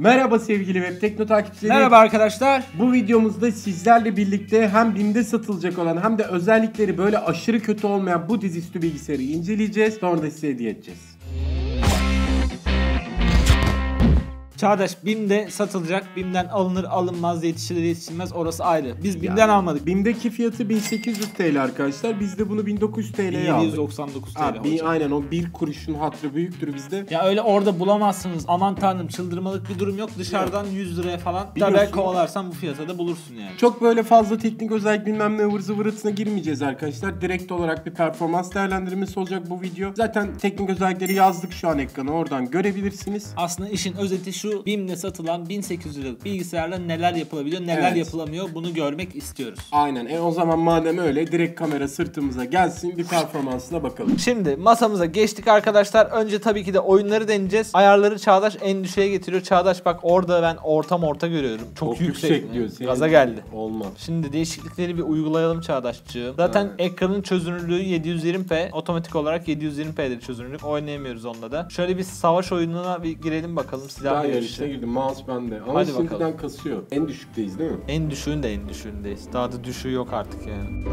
Merhaba sevgili Web Tekno takipçileri. Merhaba arkadaşlar. Bu videomuzda sizlerle birlikte hem BİM'de satılacak olan hem de özellikleri böyle aşırı kötü olmayan bu dizüstü bilgisayarı inceleyeceğiz. Sonra da size hediye edeceğiz. Çağdaş, BİM'de satılacak, BİM'den alınır alınmaz, yetişilir yetişilmez, orası ayrı. Biz BİM'den almadık. BİM'deki fiyatı 1800 TL arkadaşlar. Biz de bunu 1900 TL'ye aldık. 799 TL hocam. Aynen, o bir kuruşun hatırı büyüktür bizde. Ya öyle orada bulamazsınız. Aman tanrım, çıldırmalık bir durum yok. Dışarıdan 100 liraya falan. Tabii kovalarsan bu fiyata da bulursun yani. Çok böyle fazla teknik özellik bilmem ne ıvır zıvırısına girmeyeceğiz arkadaşlar. Direkt olarak bir performans değerlendirmesi olacak bu video. Zaten teknik özellikleri yazdık şu an ekrana. Oradan görebilirsiniz. Aslında işin özeti şu. BİM'de satılan 1800 liralık bilgisayarla neler yapılabiliyor, neler yapılamıyor, bunu görmek istiyoruz. Aynen. O zaman madem öyle, direkt kamera sırtımıza gelsin, bir performansına bakalım. Şimdi masamıza geçtik arkadaşlar. Önce tabii ki de oyunları deneyeceğiz. Ayarları Çağdaş en düşüğe getiriyor. Çağdaş bak, orada ben orta görüyorum. Çok yüksek diyor. Gaza geldi. Olmaz. Şimdi değişiklikleri bir uygulayalım Çağdaşçığım. Zaten ekranın çözünürlüğü 720p. Otomatik olarak 720p'dir çözünürlük. Oynayamıyoruz onunla da. Şöyle bir savaş oyununa bir girelim bakalım. Silah yarışına girdim. Mouse bende. Ama hadi şimdiden bakalım. Kasıyor. En düşükteyiz değil mi? En düşüğün de en düşüğündeyiz. Daha da düşüğü yok artık yani.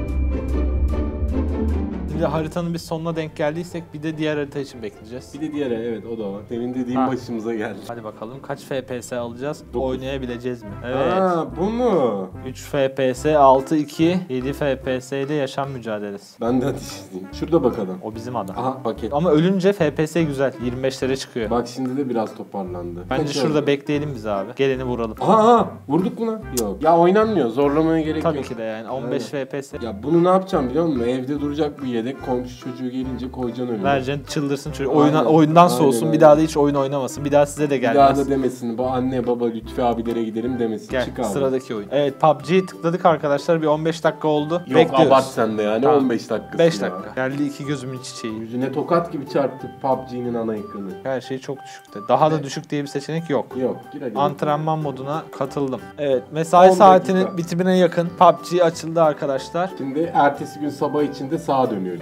Şimdi haritanın bir sonuna denk geldiysek bir de diğer harita için bekleyeceğiz. Bir de diğer, evet, o da var. Senin dediğin başımıza geldi. Hadi bakalım kaç FPS alacağız? 9. Oynayabileceğiz mi? Evet. Bu mu? 3 FPS, 6, 2, 7 FPS ile yaşam mücadelesi. Ben de ateş edeyim. Şurada bakalım. O bizim adam. Aha, paket. Ama ölünce FPS güzel. 25'lere çıkıyor. Bak şimdi de biraz toparlandı. Bence şurada bekleyelim biz abi. Geleni vuralım. Aha, vurduk buna. Yok. Ya oynanmıyor. Zorlamaya gerek yok. Tabii ki de yani. 15 FPS. Ya bunu ne yapacağım biliyor musun? Evde duracak bir yer. Komşu çocuğu gelince koyacaksın önüne. Vereceksin, çıldırsın çocuğu. Oyundan soğusun. Aynen. Bir daha da hiç oyun oynamasın. Bir daha size de gelmez. Bir daha da demesin. Bu anne baba Lütfi abilere gidelim demesin. Gel, çık abi. Sıradaki oyun. Evet, PUBG'yi tıkladık arkadaşlar. Bir 15 dakika oldu. Yok, bekliyoruz. Abart sen de yani. Tamam. 15 dakikası 5 dakika. Ya. Geldi iki gözümün çiçeği. Yüzüne tokat gibi çarptı PUBG'nin ana ekranı. Her şey çok düşükte. Daha da düşük diye bir seçenek yok. Yok. Antrenman moduna katıldım. Evet. Mesai saatinin bitimine yakın PUBG açıldı arkadaşlar. Şimdi ertesi gün sabah içinde sağa dönüyorum.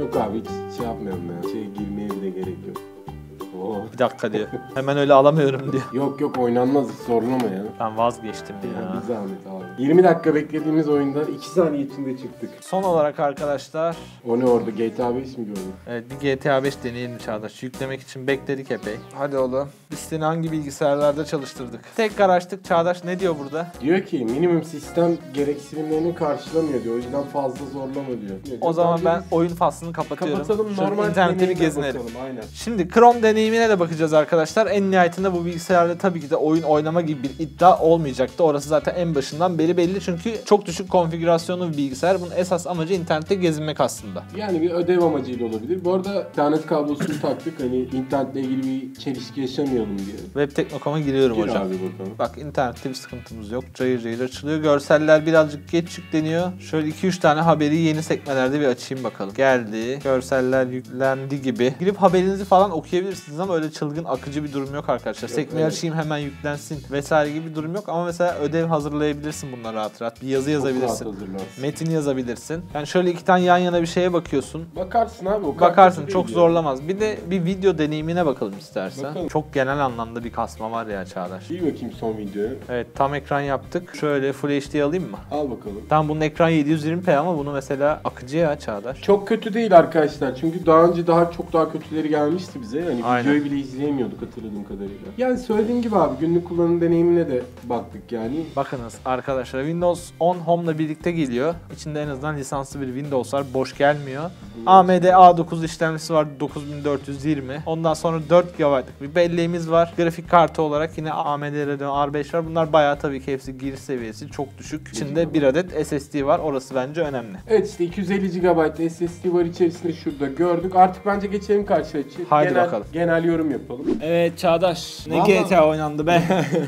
Yok abi, hiç şey yapmıyorum ya. Girmeye bile gerek yok. Bir dakika diyor. Hemen öyle alamıyorum diyor. Yok oynanmaz, zorlama ya. Ben vazgeçtim ya. Bir zahmet abi. 20 dakika beklediğimiz oyundan 2 saniye içinde çıktık. Son olarak arkadaşlar. O ne orada? GTA 5 mi gördün? Evet, bir GTA 5 deneyelim Çağdaş. Yüklemek için bekledik epey. Hadi oğlum. Biz seni hangi bilgisayarlarda çalıştırdık? Tekrar açtık. Çağdaş ne diyor burada? Diyor ki minimum sistem gereksinimlerini karşılamıyor diyor. O yüzden fazla zorlama diyor. O zaman ben oyun faslını kapatıyorum. Kapatalım. Normal interneti bir gezinelim. Aynen. Şimdi Chrome deneyimi de bakacağız arkadaşlar. En nihayetinde bu bilgisayarda tabii ki de oyun oynama gibi bir iddia olmayacaktı. Orası zaten en başından beri belli. Çünkü çok düşük konfigürasyonlu bir bilgisayar. Bunun esas amacı internette gezinmek aslında. Yani bir ödev amacıyla olabilir. Bu arada internet kablosunu taktık. Hani internetle ilgili bir çelişki yaşamayalım diye. Web Tekno.com'a giriyorum hocam. Abi bakalım. Bak, internette bir sıkıntımız yok. Cayır cayır açılıyor. Görseller birazcık geç yükleniyor. Şöyle 2-3 tane haberi yeni sekmelerde bir açayım bakalım. Geldi. Görseller yüklendi gibi. Girip haberinizi falan okuyabilirsiniz ama öyle çılgın akıcı bir durum yok arkadaşlar. Sekmeyi açayım hemen yüklensin vesaire gibi bir durum yok ama mesela ödev hazırlayabilirsin bunlara rahat rahat. Bir yazı yazabilirsin. Metin yazabilirsin. Yani şöyle iki tane yan yana bir şeye bakıyorsun. Bakarsın abi. Bakarsın. Çok zorlamaz. Bir de bir video deneyimine bakalım istersen. Bakalım. Çok genel anlamda bir kasma var ya Çağdaş. İyi bakayım son videoyu. Evet, tam ekran yaptık. Şöyle Full HD alayım mı? Al bakalım. Tam bunun ekran 720p ama bunu mesela akıcı ya Çağdaş. Çok kötü değil arkadaşlar. Çünkü daha önce çok daha kötüleri gelmişti bize. Yani videoyu bile izleyemiyorduk hatırladığım kadarıyla. Yani söylediğim gibi abi, günlük kullanım deneyimine de baktık yani. Bakınız arkadaşlar, Windows 10 Home'la birlikte geliyor. İçinde en azından lisanslı bir Windows var. Boş gelmiyor. AMD A9 işlemcisi var. 9420. Ondan sonra 4 GB'lık bir belleğimiz var. Grafik kartı olarak yine AMD R5 var. Bunlar bayağı tabii ki hepsi giriş seviyesi. Çok düşük. İçinde bir adet SSD var. Orası bence önemli. Evet, işte 250 GB SSD var içerisinde, şurada gördük. Artık bence geçelim karşıya. Haydi bakalım. Genel yorum yapalım. Evet Çağdaş. Ne GTA oynandı be.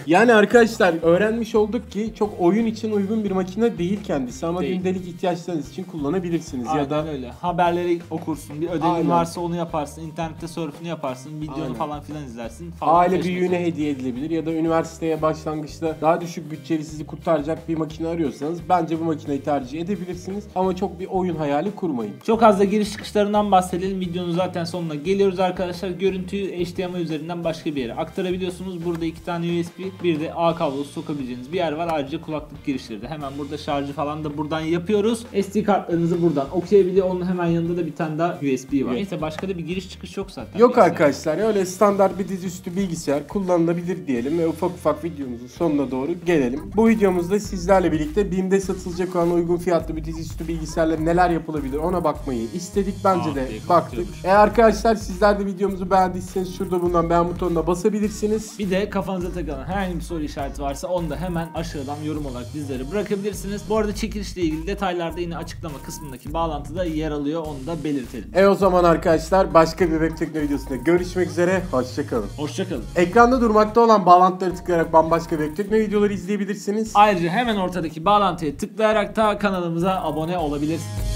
Yani arkadaşlar, öğrenmiş olduk ki çok oyun için uygun bir makine değil kendisi ama gündelik ihtiyaçlarınız için kullanabilirsiniz. Aynen ya da öyle. Haberleri okursun, bir ödevin varsa onu yaparsın, internette surf'ünü yaparsın, videonu falan filan izlersin. Aile büyüğüne hediye edilebilir ya da üniversiteye başlangıçta daha düşük bütçeli sizi kurtaracak bir makine arıyorsanız bence bu makineyi tercih edebilirsiniz ama çok bir oyun hayali kurmayın. Çok az da giriş çıkışlarından bahsedelim. Videonun zaten sonuna geliyoruz arkadaşlar. Görüntü görüntüyü HDMI üzerinden başka bir yere aktarabiliyorsunuz. Burada 2 tane USB, bir de A kablosu sokabileceğiniz bir yer var. Ayrıca kulaklık girişleri de hemen burada, şarjı falan da buradan yapıyoruz. SD kartlarınızı buradan okuyabiliyor. Onun hemen yanında da bir tane daha USB var. Neyse, başka da bir giriş çıkış yok zaten. Yok arkadaşlar, öyle standart bir dizüstü bilgisayar kullanılabilir diyelim ve ufak ufak videomuzun sonuna doğru gelelim. Bu videomuzda sizlerle birlikte BİM'de satılacak olan uygun fiyatlı bir dizüstü bilgisayarla neler yapılabilir ona bakmayı istedik. Bence de baktık. Eğer arkadaşlar sizler de videomuzu beğendiyseniz şurada bulunan beğen butonuna basabilirsiniz. Bir de kafanıza takılan herhangi bir soru işareti varsa onu da hemen aşağıdan yorum olarak bizlere bırakabilirsiniz. Bu arada çekilişle ilgili detaylar da yine açıklama kısmındaki bağlantıda yer alıyor. Onu da belirtelim. O zaman arkadaşlar başka bir Web Tekno videosunda görüşmek üzere. Hoşçakalın. Hoşçakalın. Ekranda durmakta olan bağlantıları tıklayarak bambaşka Web Tekno videoları izleyebilirsiniz. Ayrıca hemen ortadaki bağlantıya tıklayarak da kanalımıza abone olabilirsiniz.